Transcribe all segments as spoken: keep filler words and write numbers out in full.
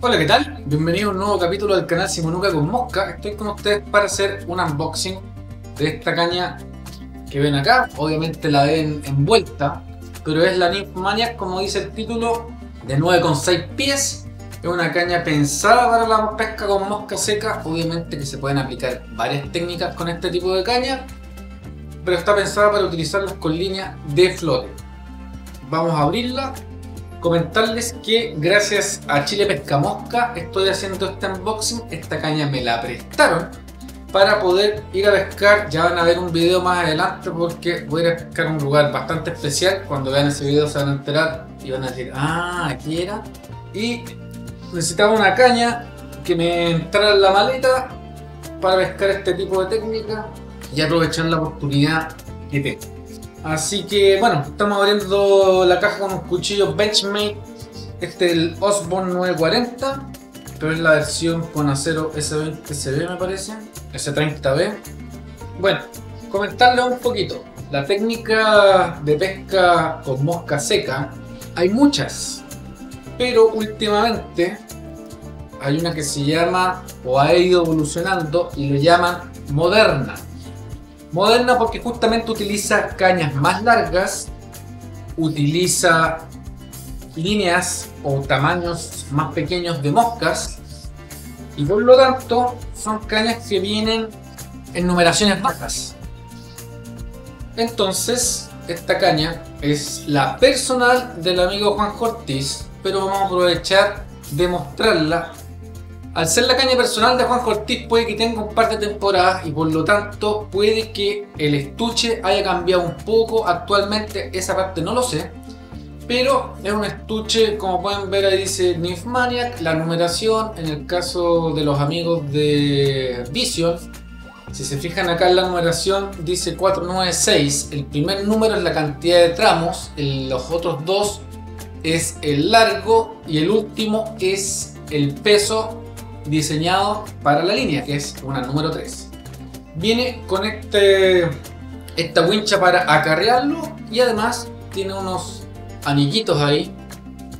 Hola, ¿qué tal? Bienvenido a un nuevo capítulo del canal Simonuca con Mosca. Estoy con ustedes para hacer un unboxing de esta caña que ven acá. Obviamente la ven envuelta, pero es la Nymphmaniac, como dice el título, de nueve coma seis pies. Es una caña pensada para la pesca con mosca seca. Obviamente que se pueden aplicar varias técnicas con este tipo de caña, pero está pensada para utilizarlas con líneas de flote. Vamos a abrirla. Comentarles que gracias a Chile Pesca Mosca estoy haciendo este unboxing. Esta caña me la prestaron para poder ir a pescar. Ya van a ver un video más adelante porque voy a ir a pescar a un lugar bastante especial. Cuando vean ese video se van a enterar y van a decir, ah, aquí era. Y necesitaba una caña que me entrara en la maleta para pescar este tipo de técnica y aprovechar la oportunidad que tengo. Así que bueno, estamos abriendo la caja con un cuchillo Benchmade. Este es el Osborne nueve cuarenta, pero es la versión con acero S veinte B, me parece, S treinta B. Bueno, comentarles un poquito. La técnica de pesca con mosca seca, hay muchas, pero últimamente hay una que se llama, o ha ido evolucionando, y lo llaman moderna. Moderna porque justamente utiliza cañas más largas, utiliza líneas o tamaños más pequeños de moscas y por lo tanto son cañas que vienen en numeraciones bajas. Entonces esta caña es la personal del amigo Juan Cortés, pero vamos a aprovechar de mostrarla. Al ser la caña personal de Juan Cortés puede que tenga un par de temporadas y por lo tanto puede que el estuche haya cambiado un poco. Actualmente esa parte no lo sé, pero es un estuche, como pueden ver ahí dice Nymphmaniac, la numeración. En el caso de los amigos de Vision, si se fijan acá en la numeración dice cuatro nueve seis, el primer número es la cantidad de tramos, los otros dos es el largo y el último es el peso diseñado para la línea, que es una número tres. Viene con este esta wincha para acarrearlo y además tiene unos anillitos ahí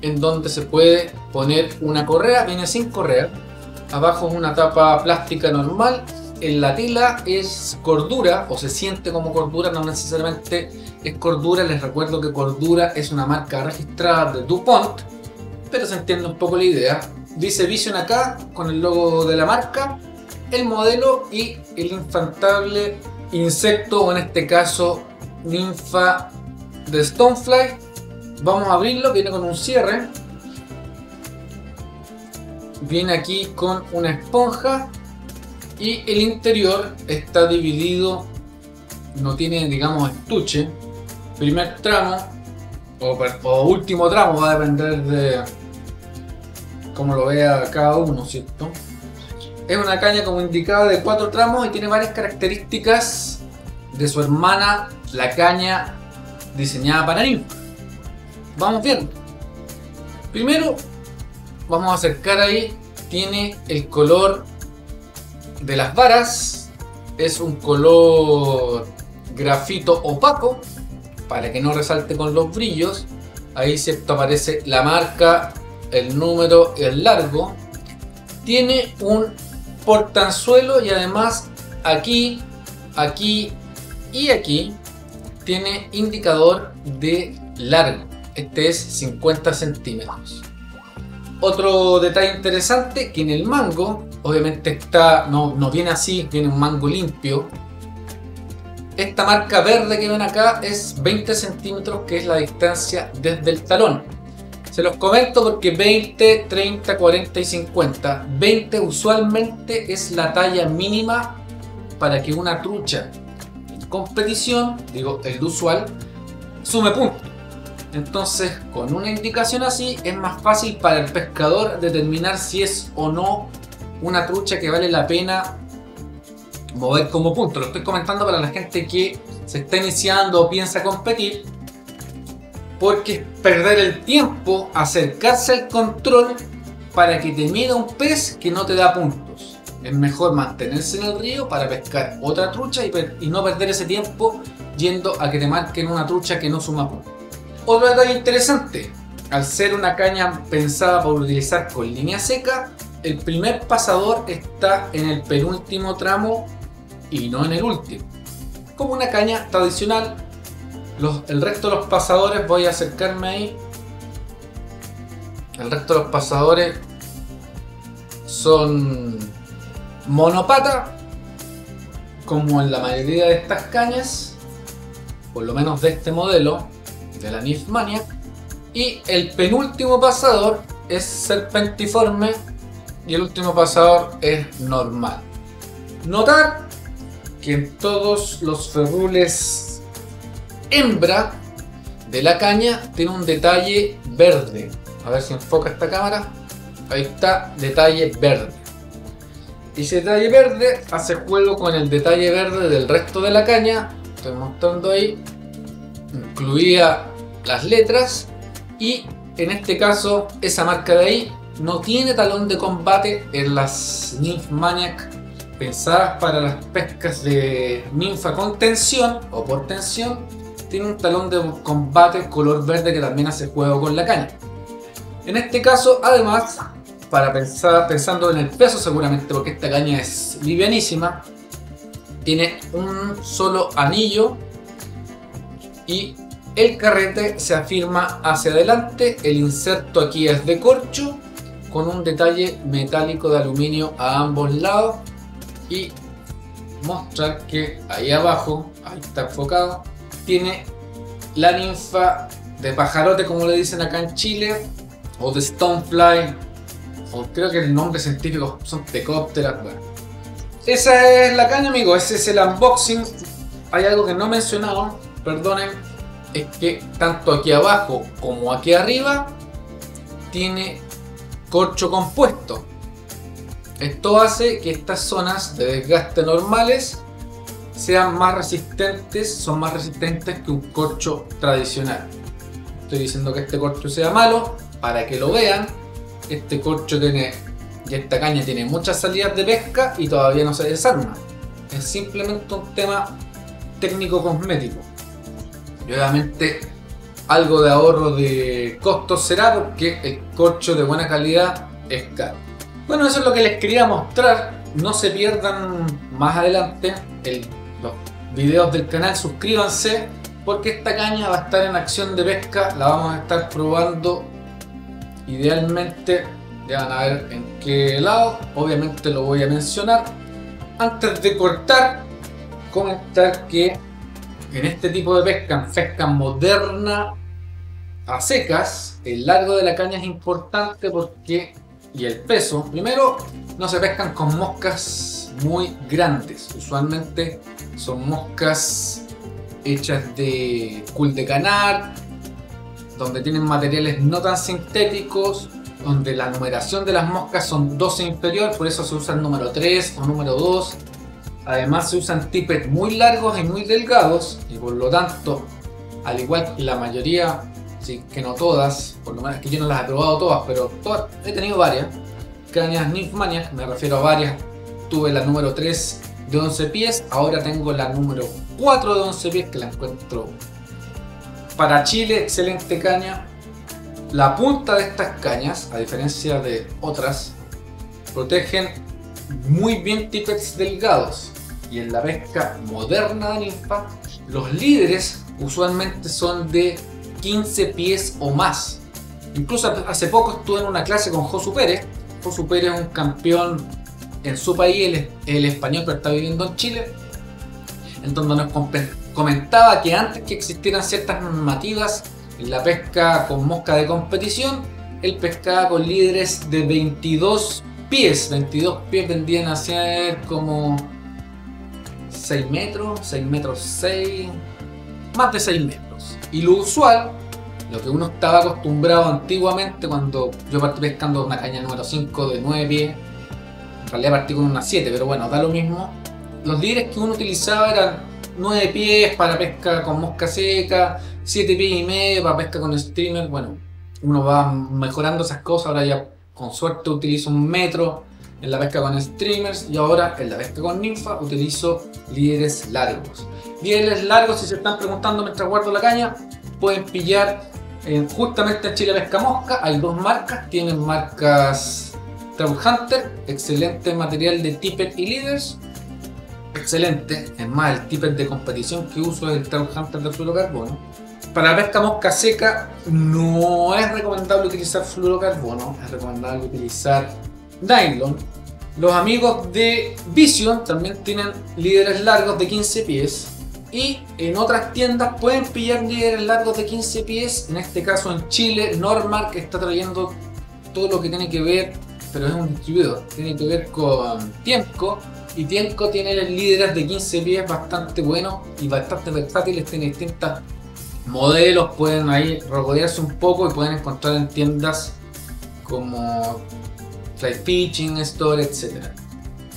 en donde se puede poner una correa. Viene sin correa, abajo es una tapa plástica normal. En la tela es cordura, o se siente como cordura, no necesariamente es cordura. Les recuerdo que cordura es una marca registrada de DuPont, pero se entiende un poco la idea. Dice Vision acá con el logo de la marca, el modelo y el infantable insecto, o en este caso ninfa de Stonefly. Vamos a abrirlo, viene con un cierre. Viene aquí con una esponja y el interior está dividido, no tiene, digamos, estuche. Primer tramo o, o último tramo, va a depender de como lo vea cada uno, ¿cierto? Es una caña, como indicaba, de cuatro tramos y tiene varias características de su hermana, la caña diseñada para ninfa. Vamos viendo. Primero, vamos a acercar ahí, tiene el color de las varas, es un color grafito opaco, para que no resalte con los brillos. Ahí, ¿cierto?, aparece la marca, el número, el largo. Tiene un portanzuelo y además aquí, aquí y aquí tiene indicador de largo. Este es cincuenta centímetros. Otro detalle interesante, que en el mango, obviamente está, no, no viene así, viene un mango limpio. Esta marca verde que ven acá es veinte centímetros, que es la distancia desde el talón. Se los comento porque veinte, treinta, cuarenta y cincuenta. veinte usualmente es la talla mínima para que una trucha en competición, digo el usual, sume punto. Entonces con una indicación así es más fácil para el pescador determinar si es o no una trucha que vale la pena mover como punto. Lo estoy comentando para la gente que se está iniciando o piensa competir, porque perder el tiempo, acercarse al control para que te mida un pez que no te da puntos. Es mejor mantenerse en el río para pescar otra trucha y, per y no perder ese tiempo yendo a que te marquen una trucha que no suma puntos. Otro detalle interesante, al ser una caña pensada para utilizar con línea seca, el primer pasador está en el penúltimo tramo y no en el último. Como una caña tradicional, los, el resto de los pasadores, voy a acercarme ahí, el resto de los pasadores son monopata, como en la mayoría de estas cañas, por lo menos de este modelo, de la Nymphmaniac, y el penúltimo pasador es serpentiforme y el último pasador es normal. Notar que en todos los ferrules hembra de la caña tiene un detalle verde. A ver si enfoca esta cámara. Ahí está, detalle verde. Y ese detalle verde hace juego con el detalle verde del resto de la caña. Estoy mostrando ahí, incluía las letras. Y en este caso, esa marca de ahí no tiene talón de combate en las Nymphmaniac pensadas para las pescas de ninfa con tensión o por tensión. Tiene un talón de combate color verde que también hace juego con la caña. En este caso, además, para pensar, pensando en el peso seguramente, porque esta caña es livianísima, tiene un solo anillo y el carrete se afirma hacia adelante. El inserto aquí es de corcho con un detalle metálico de aluminio a ambos lados. Y mostrar que ahí abajo, ahí está enfocado, tiene la ninfa de pajarote, como le dicen acá en Chile, o de Stonefly, o creo que el nombre científico son tecópteras. Bueno, esa es la caña, amigos. Ese es el unboxing. Hay algo que no mencionaron, perdonen, es que tanto aquí abajo como aquí arriba tiene corcho compuesto. Esto hace que estas zonas de desgaste normales sean más resistentes, son más resistentes que un corcho tradicional. Estoy diciendo que este corcho sea malo para que lo vean. Este corcho tiene, y esta caña tiene muchas salidas de pesca y todavía no se desarma. Es simplemente un tema técnico cosmético. Y obviamente algo de ahorro de costos será, porque el corcho de buena calidad es caro. Bueno, eso es lo que les quería mostrar. No se pierdan más adelante el, los videos del canal. Suscríbanse, porque esta caña va a estar en acción de pesca. La vamos a estar probando. Idealmente ya van a ver en qué lado. Obviamente lo voy a mencionar. Antes de cortar, comentar que en este tipo de pesca, en pesca moderna a secas, el largo de la caña es importante porque... y el peso. Primero, no se pescan con moscas muy grandes. Usualmente son moscas hechas de cul de canar, donde tienen materiales no tan sintéticos, donde la numeración de las moscas son doce inferior, por eso se usa el número tres o número dos. Además, se usan tippets muy largos y muy delgados, y por lo tanto, al igual que la mayoría, sí, que no todas, por lo menos que yo no las he probado todas, pero todas, he tenido varias cañas Nymphmaniac, me refiero a varias. Tuve la número tres de once pies, ahora tengo la número cuatro de once pies, que la encuentro para Chile, excelente caña. La punta de estas cañas, a diferencia de otras, protegen muy bien tippets delgados, y en la pesca moderna de ninfa los líderes usualmente son de quince pies o más. Incluso hace poco estuve en una clase con Josu Pérez. Josu Pérez es un campeón en su país, el, el español, pero está viviendo en Chile, en donde nos comentaba que antes que existieran ciertas normativas en la pesca con mosca de competición, él pescaba con líderes de veintidós pies. veintidós pies vendían a ser como seis metros, seis metros seis, más de seis metros. Y lo usual, lo que uno estaba acostumbrado antiguamente, cuando yo partí pescando una caña número cinco de nueve pies, en realidad partí con una siete, pero bueno, da lo mismo. Los líderes que uno utilizaba eran nueve pies para pesca con mosca seca, siete pies y medio para pesca con streamer. Bueno, uno va mejorando esas cosas. Ahora ya con suerte utilizo un metro en la pesca con streamers, y ahora en la pesca con ninfa utilizo líderes largos. Líderes largos, si se están preguntando mientras guardo la caña, pueden pillar en, justamente en Chile Pesca Mosca hay dos marcas, tienen marcas Trout Hunter, excelente material de tippet y leaders, excelente, es más, el tippet de competición que uso es el Trout Hunter de fluorocarbono. Para pesca mosca seca no es recomendable utilizar fluorocarbono, es recomendable utilizar nylon. Los amigos de Vision también tienen líderes largos de quince pies y en otras tiendas pueden pillar líderes largos de quince pies. En este caso en Chile, Normark está trayendo todo lo que tiene que ver, pero es un distribuidor, tiene que ver con Tiemco, y Tiemco tiene líderes de quince pies bastante buenos y bastante versátiles, tiene distintas modelos, pueden ahí rodearse un poco y pueden encontrar en tiendas como Fly Fishing Store, etcétera.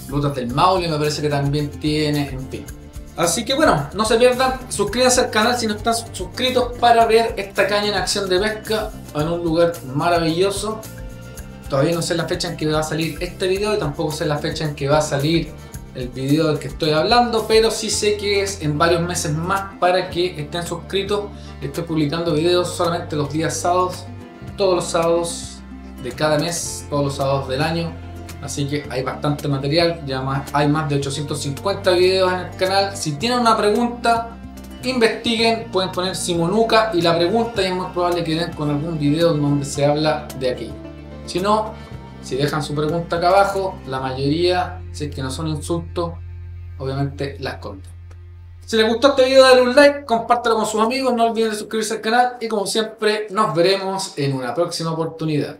Rutas del Maule me parece que también tiene, en fin. Así que bueno, no se pierdan, suscríbanse al canal si no están suscritos para ver esta caña en acción de pesca en un lugar maravilloso. Todavía no sé la fecha en que va a salir este video y tampoco sé la fecha en que va a salir el video del que estoy hablando, pero sí sé que es en varios meses más para que estén suscritos. Estoy publicando videos solamente los días sábados, todos los sábados de cada mes, todos los sábados del año, así que hay bastante material, ya más, hay más de ochocientos cincuenta videos en el canal. Si tienen una pregunta, investiguen, pueden poner Simonuca y la pregunta y es muy probable que den con algún video donde se habla de aquí. Si no, si dejan su pregunta acá abajo, la mayoría, si es que no son insultos, obviamente las contesto. Si les gustó este video, dale un like, compártelo con sus amigos, no olviden de suscribirse al canal y como siempre nos veremos en una próxima oportunidad.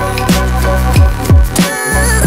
We'll be right back.